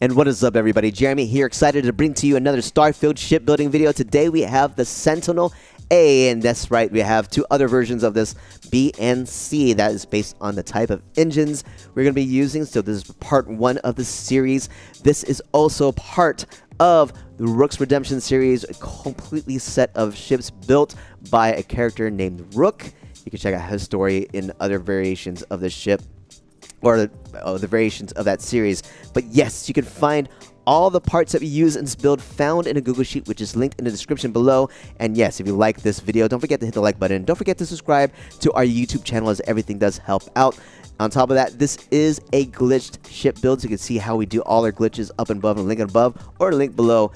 And what is up, everybody? Jeremy here, excited to bring to you another Starfield shipbuilding video. Today we have the Sentinel A, and that's right, we have two other versions of this, B and C. That is based on the type of engines we're going to be using. So this is part one of the series. This is also part of the Rook's Redemption series, a completely set of ships built by a character named Rook. You can check out his story in other variations of the ship, or the variations of that series. But yes, you can find all the parts that we use in this build found in a Google Sheet, which is linked in the description below. And yes, if you like this video, don't forget to hit the like button. Don't forget to subscribe to our YouTube channel, as everything does help out. On top of that, this is a glitched ship build, so you can see how we do all our glitches up and above, and link above or link below.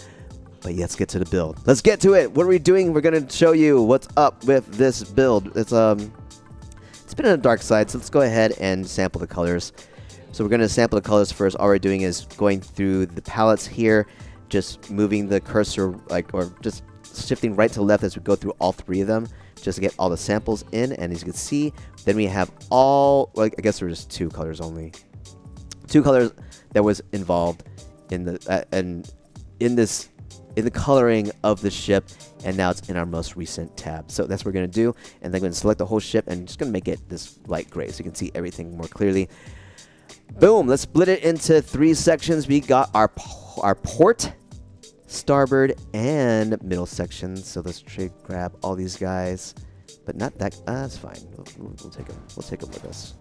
But yeah, let's get to the build. Let's get to it. What are we doing? We're going to show you what's up with this build. It's been on the dark side, so let's go ahead and sample the colors. So we're going to sample the colors first. All we're doing is going through the palettes here, just moving the cursor, or just shifting right to left as we go through all three of them, just to get all the samples in. And as you can see, then we have all, I guess there's just two colors only. Two colors that was involved in the in the coloring of the ship, and now it's in our most recent tab. So that's what we're going to do, and then I'm going to select the whole ship, and I'm just going to make it this light gray so you can see everything more clearly. Boom! Let's split it into three sections. We got our port, starboard, and middle sections. So let's grab all these guys, but not that. That's fine. We'll take them. We'll take them with us.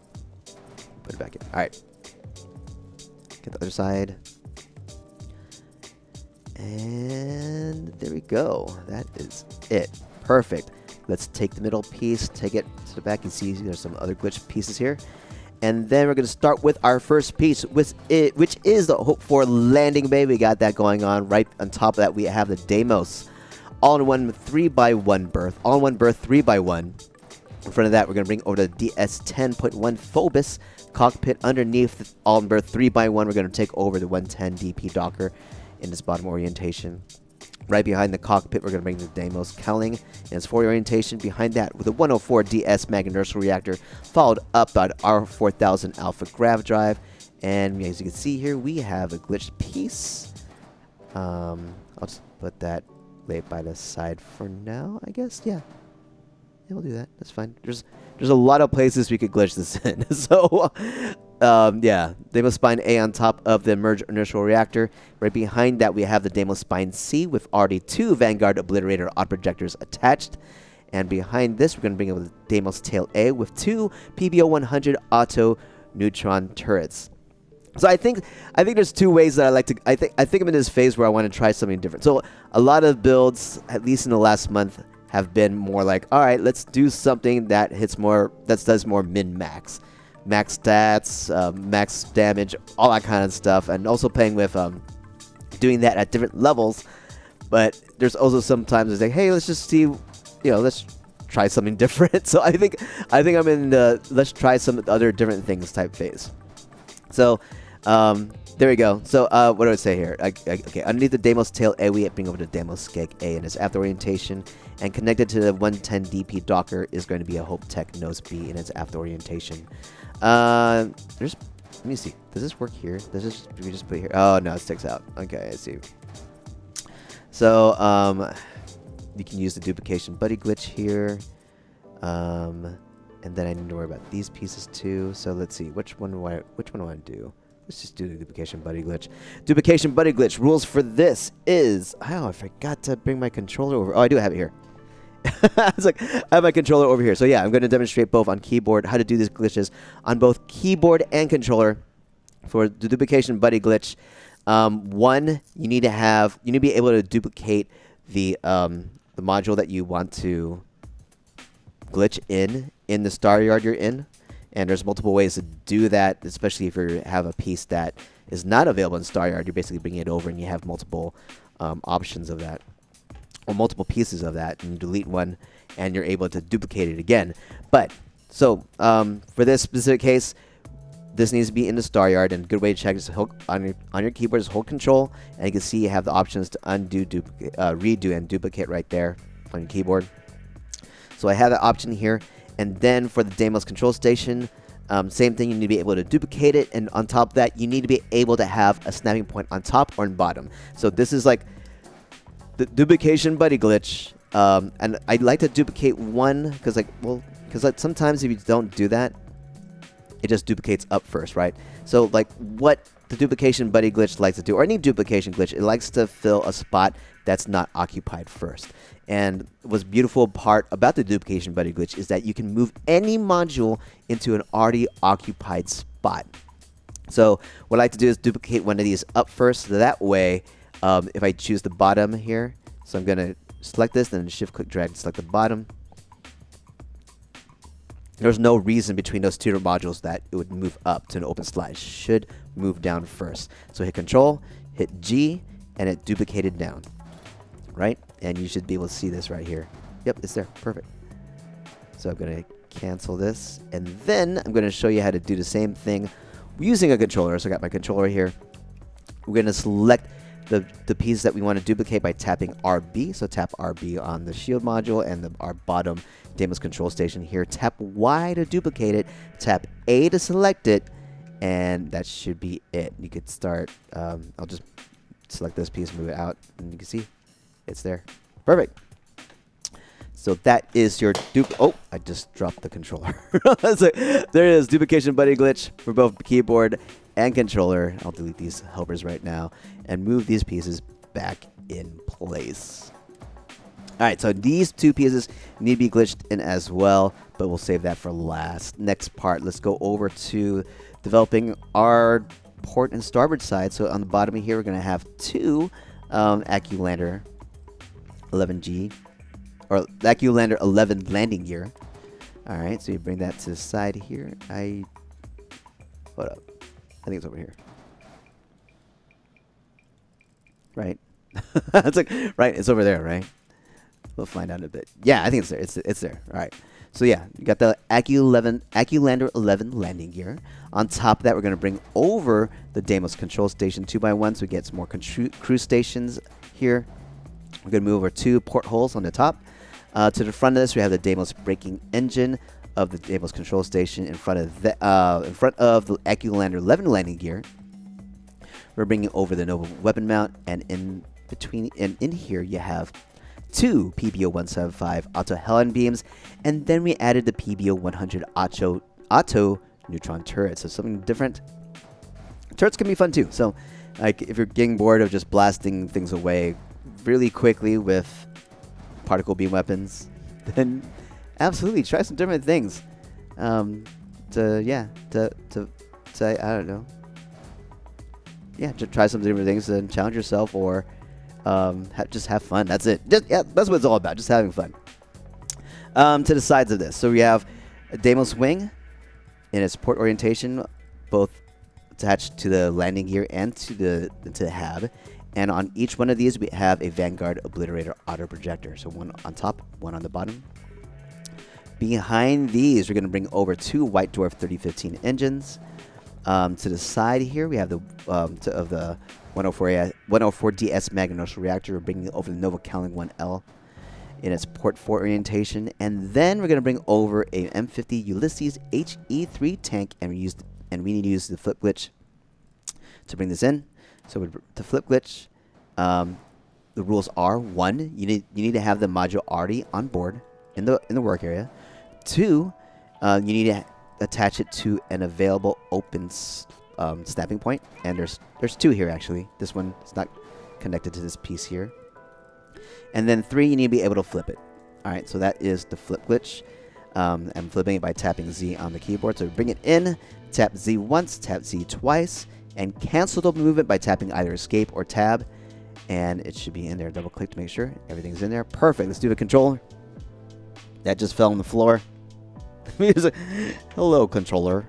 Put it back in. All right. Get the other side. And there we go. That is it. Perfect. Let's take the middle piece, take it to the back. You see there's some other glitch pieces here. And then we're going to start with our first piece, which is the Hope for landing bay. We got that going on. Right on top of that, we have the Deimos all-in-one 3x1 berth. All-in-one berth 3x1. In front of that, we're going to bring over the DS 10.1 Phobos cockpit. Underneath the all-in berth 3x1, we're going to take over the 110 DP docker in its bottom orientation. Right behind the cockpit, we're going to bring the Deimos Kelling in its forward orientation. Behind that, with a 104 DS Mag Nersal Reactor, followed up by our 4000 Alpha Grav Drive. And as you can see here, we have a glitched piece. I'll just put that laid by the side for now, I guess. Yeah, we'll do that. That's fine. There's a lot of places we could glitch this in. So... yeah, Deimos Spine A on top of the Emerge Inertial Reactor. Right behind that, we have the Deimos Spine C with already two Vanguard Obliterator Autoprojectors attached. And behind this, we're going to bring up the Deimos Tail A with two PBO-100 Auto Neutron Turrets. So I think there's two ways that I like to... I think I'm in this phase where I want to try something different. So a lot of builds, at least in the last month, have been more like, all right, let's do something that hits more... that does more min-max. Max stats, max damage, all that kind of stuff, and also playing with doing that at different levels. But there's also sometimes it's like, hey, let's just see, let's try something different. So I think I'm in the let's try some other different things type phase. So there we go. So what do I say here? Okay, underneath the Deimos Tail A, we bring over the Deimos Skeg A in its aft orientation, and connected to the 110 DP docker is going to be a Hope Tech Nose B in its aft orientation. Let me see. Does this work here? Does this, we just put it here? Oh no, it sticks out. Okay, I see. So you can use the Duplication Buddy Glitch here, and then I need to worry about these pieces too. So let's see which one I want to do. Let's just do the Duplication Buddy Glitch. Duplication Buddy Glitch rules for this is... oh, I forgot to bring my controller over. Oh, I do have it here. It's like, I have my controller over here. So yeah, I'm going to demonstrate both on keyboard, how to do these glitches on both keyboard and controller for the Duplication Buddy Glitch. One, you need to be able to duplicate the module that you want to glitch in the star yard you're in. And there's multiple ways to do that, especially if you have a piece that is not available in Star Yard. You're basically bringing it over, and you have multiple options of that, or multiple pieces of that. And you delete one, and you're able to duplicate it again. But so for this specific case, this needs to be in the Star Yard. And a good way to check is on your keyboard is hold Control, and you can see you have the options to undo, redo, and duplicate right there on your keyboard. So I have that option here. And then for the Deimos control station, Same thing, you need to be able to duplicate it, and on top of that, you need to be able to have a snapping point on top or on bottom. So this is like the duplication buddy glitch, and I'd like to duplicate one because, like, well, because like sometimes if you don't do that, it just duplicates up first, right? So like what the duplication buddy glitch likes to do, or any duplication glitch, it likes to fill a spot that's not occupied first. And what's beautiful part about the duplication buddy glitch is that you can move any module into an already occupied spot. So what I like to do is duplicate one of these up first, so that way if I choose the bottom here, so I'm gonna select this, then shift click drag to select the bottom. There's no reason between those two modules that it would move up to an open slot. It should move down first. So hit Control, hit G, and it duplicated down, right? And you should be able to see this right here. Yep, it's there, perfect. So I'm gonna cancel this, and then I'm gonna show you how to do the same thing using a controller. So I got my controller here. We're gonna select the piece that we want to duplicate by tapping RB. So tap RB on the shield module and our bottom Deimos control station here. Tap Y to duplicate it, tap A to select it, and that should be it. You could start, I'll just select this piece, move it out, and you can see it's there. Perfect. So that is your oh, I just dropped the controller. So there it is, duplication buddy glitch for both keyboard and controller. I'll delete these helpers right now and move these pieces back in place. Alright, so these two pieces need to be glitched in as well, but we'll save that for last. Next part, let's go over to developing our port and starboard side. So on the bottom of here, we're going to have two AccuLander 11G, or AccuLander 11 landing gear. Alright, so you bring that to the side here. Hold up. I think it's over here. Right? It's like, right, it's over there, right? We'll find out in a bit. Yeah, I think it's there. It's there. All right. So yeah, you got the AccuLander 11 landing gear. On top of that, we're going to bring over the Deimos control station 2x1, so we get some more cruise stations here. We're going to move over two portholes on the top. To the front of this, we have the Deimos braking engine of the Deimos control station in front of the AccuLander 11 landing gear. We're bringing over the Nova weapon mount, and in between and in here you have two PBO175 auto helen beams, and then we added the PBO100 auto neutron turrets. So something different. Turrets can be fun too. So like if you're getting bored of just blasting things away really quickly with particle beam weapons, then absolutely try some different things. I don't know. Yeah, to try some different things and challenge yourself, or just have fun. That's it. Yeah, that's what it's all about, just having fun. To the sides of this, so we have a Deimos Wing in its port orientation, both attached to the landing gear and to the HAB. And on each one of these, we have a Vanguard Obliterator Autoprojector. So one on top, one on the bottom. Behind these, we're going to bring over two White Dwarf 3015 engines. To the side here, we have the of the 104 DS Mag Nersal Reactor. We're bringing over the Nova Caling 1L in its port 4 orientation, and then we're going to bring over a M50 Ulysses HE3 tank, and we need to use the flip glitch to bring this in. So to flip glitch, the rules are: 1, you need to have the module already on board in the work area. 2, you need to attach it to an available open snapping point, and there's two here actually. This one is not connected to this piece here. And then 3, you need to be able to flip it. All right, so that is the flip glitch. I'm flipping it by tapping Z on the keyboard. So bring it in, tap Z once, tap Z twice, and cancel the movement by tapping either escape or tab, and it should be in there. Double click to make sure everything's in there. Perfect. Let's do the controller. That just fell on the floor. Hello, controller.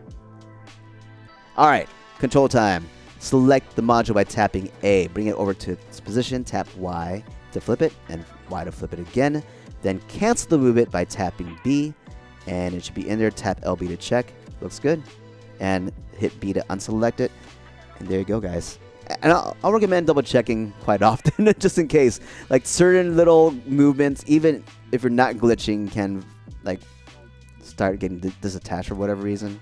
All right, control time. Select the module by tapping A. Bring it over to its position. Tap Y to flip it, and Y to flip it again. Then cancel the movement by tapping B, and it should be in there. Tap LB to check. Looks good. And hit B to unselect it. And there you go, guys. And I'll recommend double checking quite often, just in case. Like certain little movements, even if you're not glitching, can like start getting disattached for whatever reason.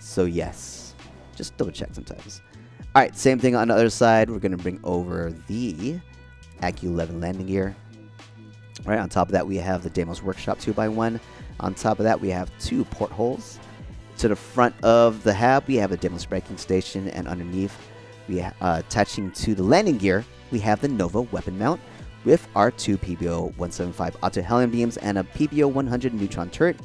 So yes, just double check sometimes. All right, same thing on the other side. We're gonna bring over the AccuLander landing gear. All right, on top of that, we have the Deimos workshop 2x1. On top of that, we have two portholes. To the front of the hab, we have a Deimos braking station, and underneath, we attaching to the landing gear, we have the Nova weapon mount with our two PBO-175 auto helen beams and a PBO-100 neutron turret.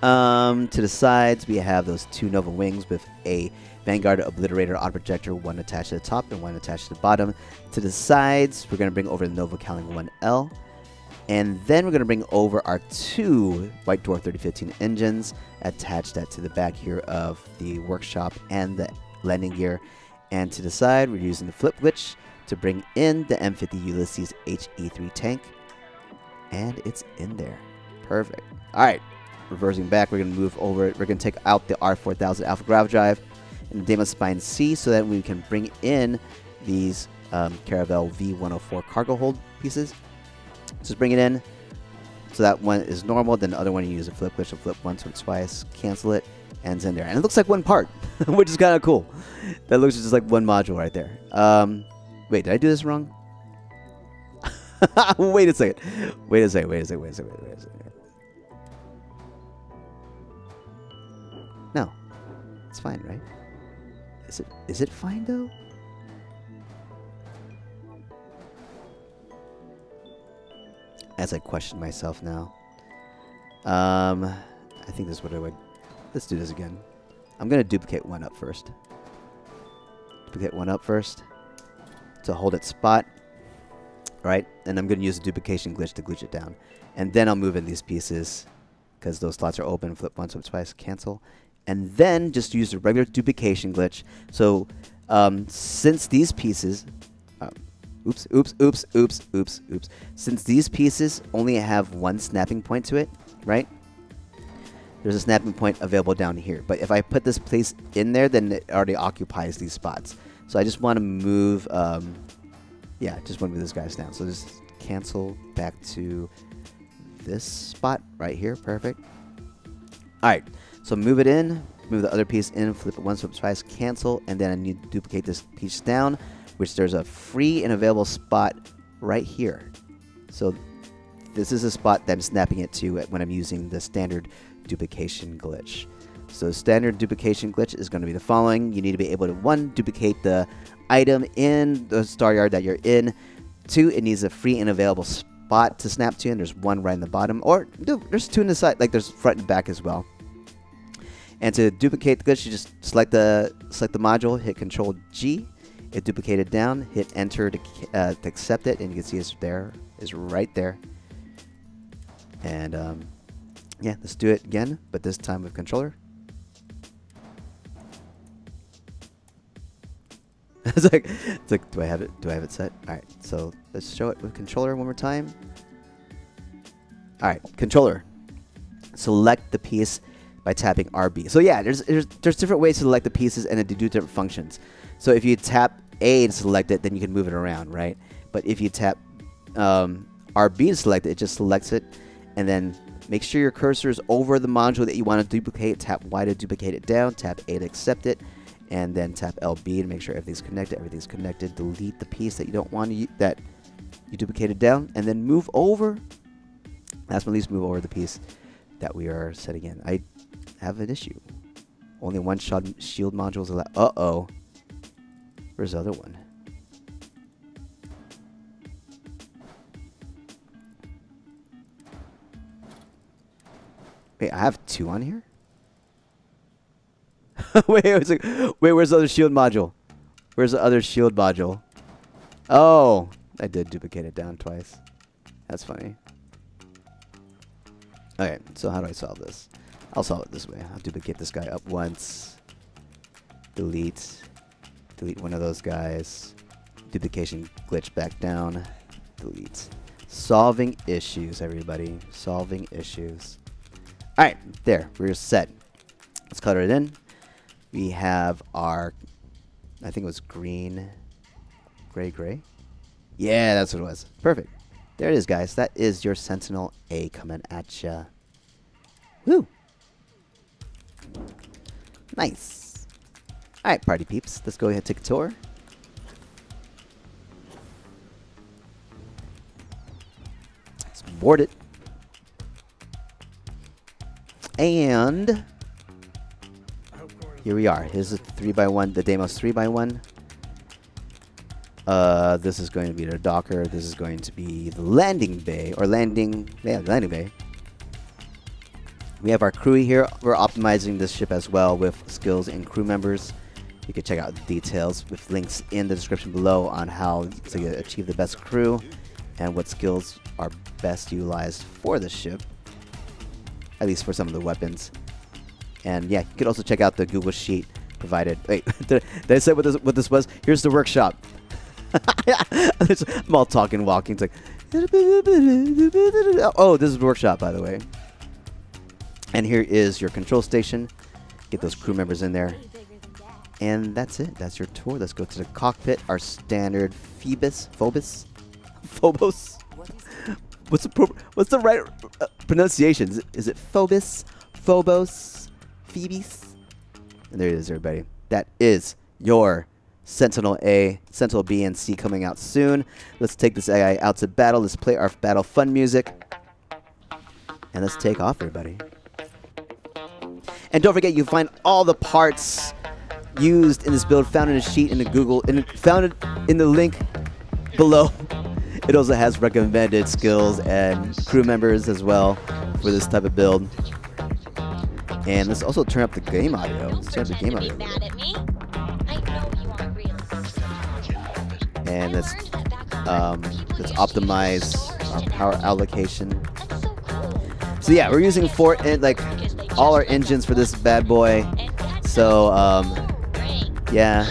To the sides, we have those two Nova wings with a Vanguard Obliterator Autoprojector, one attached to the top and one attached to the bottom. To the sides, we're going to bring over the Nova Caling 1L. And then we're going to bring over our two White Dwarf 3015 engines, attach that to the back here of the workshop and the landing gear. And to the side, we're using the Flip glitch to bring in the M50 Ulysses HE3 tank. And it's in there. Perfect. All right. Reversing back, we're going to move over. We're going to take out the R4000 Alpha Grav Drive and the Deimos Spine C so that we can bring in these Caravel V104 cargo hold pieces. Just bring it in. So that one is normal. Then the other one you use a Flip glitch, flip once or twice, cancel it, ends in there. And it looks like one part, which is kind of cool. That looks just like one module right there. Wait, did I do this wrong? Wait a second. No. It's fine, right? Is it fine though? As I question myself now. I think this is what I would. Let's do this again. I'm gonna duplicate one up first. To hold its spot. Right? And I'm gonna use the duplication glitch to glitch it down. And then I'll move in these pieces because those slots are open. Flip once, flip twice, cancel. And then just use the regular duplication glitch. So since these pieces, since these pieces only have one snapping point to it, right? There's a snapping point available down here. But if I put this place in there, then it already occupies these spots. So I just want to move, just want to move this guy down. So just cancel back to this spot right here. Perfect. All right. So move it in, move the other piece in, flip it once, flip it twice, cancel, and then I need to duplicate this piece down, which there's a free and available spot right here. So this is a spot that I'm snapping it to when I'm using the standard duplication glitch. So standard duplication glitch is going to be the following. You need to be able to, one, duplicate the item in the star yard that you're in. Two, it needs a free and available spot to snap to, and there's one right in the bottom, or there's two in the side, like there's front and back as well. And to duplicate the glitch, you just select the module, hit Control G, it duplicated down, hit Enter to accept it, and you can see it's right there. And yeah, let's do it again, but this time with controller. it's like, do I have it? Do I have it set? All right, so let's show it with controller one more time. All right, controller. Select the piece by tapping RB. So yeah, there's different ways to select the pieces and to do different functions. So if you tap A and select it, then you can move it around, right? But if you tap RB to select it, it just selects it. And then make sure your cursor is over the module that you want to duplicate. Tap Y to duplicate it down, tap A to accept it, and then tap LB to make sure everything's connected. Delete the piece that you don't want to, that you duplicated down, and then move over. Last but not least, move over the piece that we are setting in. I have an issue. Only one shield module is allowed. Uh-oh. Where's the other one? Wait, I have two on here? wait, where's the other shield module? Oh, I did duplicate it down twice. That's funny. Okay, so how do I solve this? I'll solve it this way. I'll duplicate this guy up once. Delete one of those guys. Duplication glitch back down. Delete. Solving issues, everybody. Solving issues. All right, there. We're set. Let's color it in. We have our, I think it was green, gray. Yeah, that's what it was. Perfect. There it is, guys. That is your Sentinel A coming at ya. Woo! Nice. Alright, party peeps. Let's go ahead and take a tour. Let's board it. And here we are. Here's a 3x1, the Deimos 3x1. This is going to be their docker. This is going to be the landing bay, or landing bay. We have our crew here. We're optimizing this ship as well with skills and crew members. You can check out the details with links in the description below on how to achieve the best crew and what skills are best utilized for the ship, at least for some of the weapons. And yeah, you could also check out the Google sheet provided. Wait, did I say what this was? Here's the workshop. I'm all talking, walking. It's like, oh, this is the workshop, by the way. And here is your control station. Get those crew members in there. And that's it. That's your tour. Let's go to the cockpit. Our standard Phobos. What's the right pronunciation? Is it Phobos? Phobos? Phoebos? And there it is, everybody. That is your Sentinel A, Sentinel B, and C coming out soon. Let's take this AI out to battle. Let's play our battle fun music. And let's take off, everybody. And don't forget, you can find all the parts used in this build found in a sheet in the Google, and found in the link below. It also has recommended skills and crew members as well for this type of build. And let's also turn up the game audio. Let's turn up the game audio. And let's optimize our power allocation. So yeah, we're using all our engines for this bad boy. So yeah,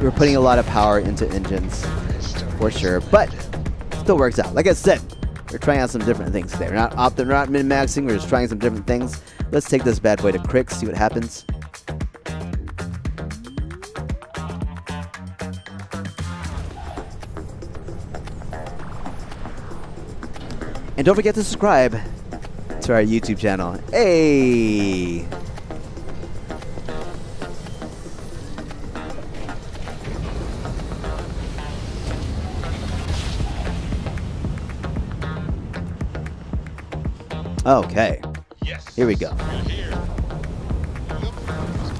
we're putting a lot of power into engines for sure, but it still works out. Like I said, we're trying out some different things today. We're not opting, we're not min-maxing. We're just trying some different things. Let's take this bad boy to Crick, see what happens. And don't forget to subscribe to our YouTube channel. Hey! Okay. Yes. Here we go.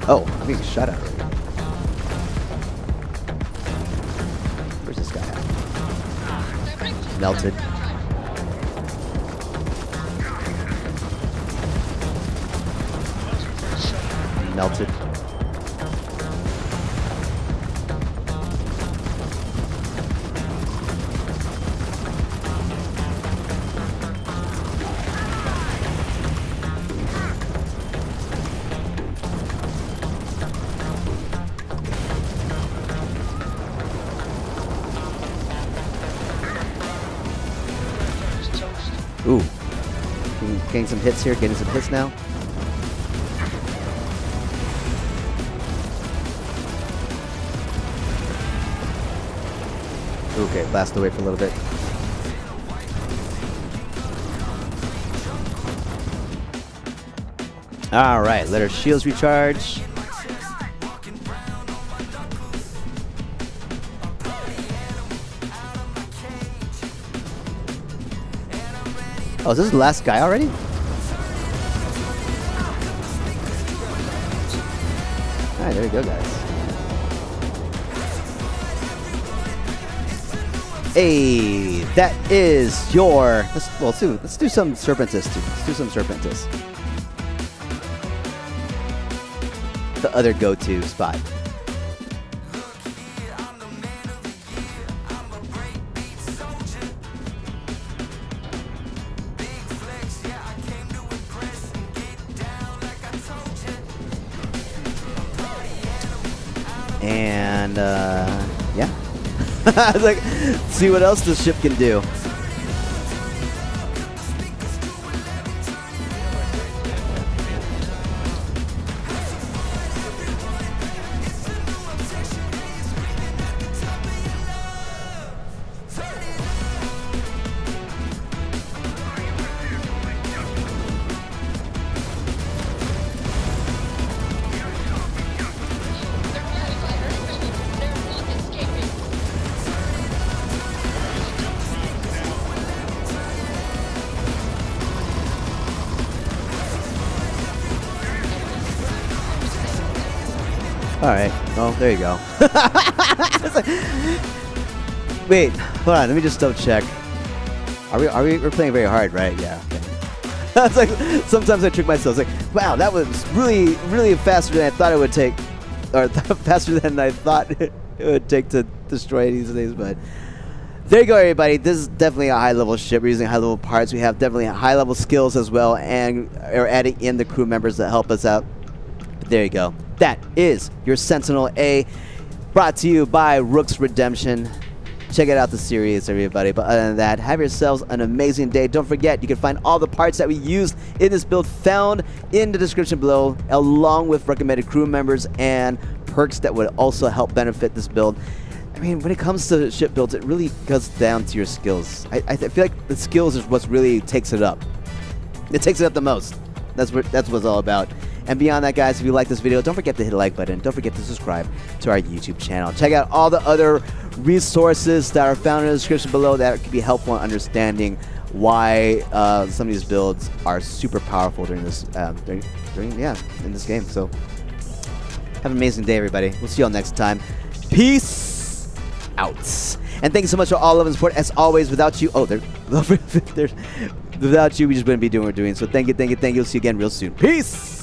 Oh, I'm being shot at. Where's this guy at? Melted. Melted. Ooh. Getting some hits here, getting some hits now. Okay, blast away for a little bit. Alright, let our shields recharge. Oh, is this the last guy already? Alright, there we go, guys. Hey, that is your. Let's do some Serpentis too. Let's do some Serpentis. The other go-to spot. And yeah. I was like, see what else this ship can do. Alright. Oh, there you go. Wait, hold on. Let me just double check. We're playing very hard, right? Yeah. It's like, sometimes I trick myself. It's like, wow, that was really, really faster than I thought it would take. Or faster than I thought it would take to destroy these things, but... There you go, everybody. This is definitely a high-level ship. We're using high-level parts. We have definitely high-level skills as well, and are adding in the crew members that help us out. But there you go. That is your Sentinel A, brought to you by Rook's Redemption. Check it out, the series, everybody. But other than that, have yourselves an amazing day. Don't forget, you can find all the parts that we used in this build found in the description below, along with recommended crew members and perks that would also help benefit this build. I mean, when it comes to ship builds, it really goes down to your skills. I feel like the skills is what really takes it up. It takes it up the most. That's what it's all about. And beyond that, guys, if you like this video, don't forget to hit the like button. Don't forget to subscribe to our YouTube channel. Check out all the other resources that are found in the description below that could be helpful in understanding why some of these builds are super powerful during this in this game. So have an amazing day, everybody. We'll see y'all next time. Peace out. And thank you so much for all love and support. As always, without you, without you, we just wouldn't be doing what we're doing. So thank you, thank you, thank you. We'll see you again real soon. Peace!